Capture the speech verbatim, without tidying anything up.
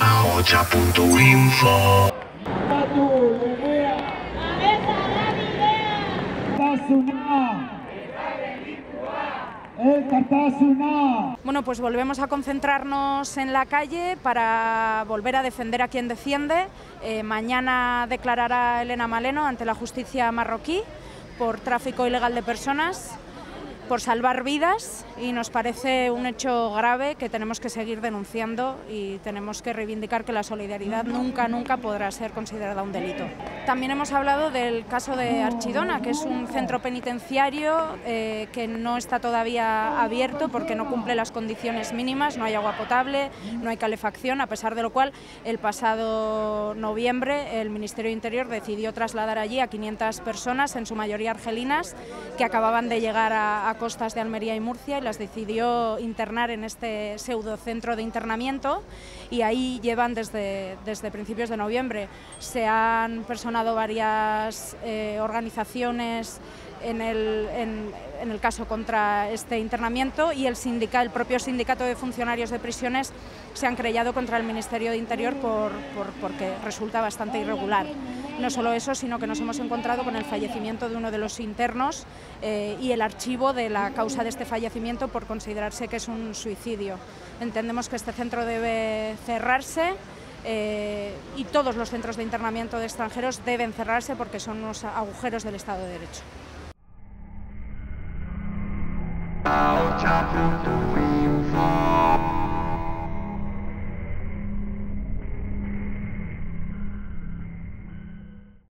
aocha punto info. Bueno, pues volvemos a concentrarnos en la calle para volver a defender a quien defiende. Eh, mañana declarará Helena Maleno ante la justicia marroquí por tráfico ilegal de personas, por salvar vidas, y nos parece un hecho grave que tenemos que seguir denunciando y tenemos que reivindicar que la solidaridad nunca, nunca podrá ser considerada un delito. También hemos hablado del caso de Archidona, que es un centro penitenciario eh, que no está todavía abierto porque no cumple las condiciones mínimas, no hay agua potable, no hay calefacción, a pesar de lo cual el pasado noviembre el Ministerio de Interior decidió trasladar allí a quinientas personas, en su mayoría argelinas, que acababan de llegar a, a costas de Almería y Murcia, y las decidió internar en este pseudocentro de internamiento, y ahí llevan desde, desde principios de noviembre. Se han personado varias eh, organizaciones en el, en, en el caso contra este internamiento, y el, sindica, el propio sindicato de funcionarios de prisiones se han querellado contra el Ministerio de Interior por, por, porque resulta bastante irregular. No solo eso, sino que nos hemos encontrado con el fallecimiento de uno de los internos eh, y el archivo de la causa de este fallecimiento por considerarse que es un suicidio. Entendemos que este centro debe cerrarse eh, y todos los centros de internamiento de extranjeros deben cerrarse porque son unos agujeros del Estado de Derecho.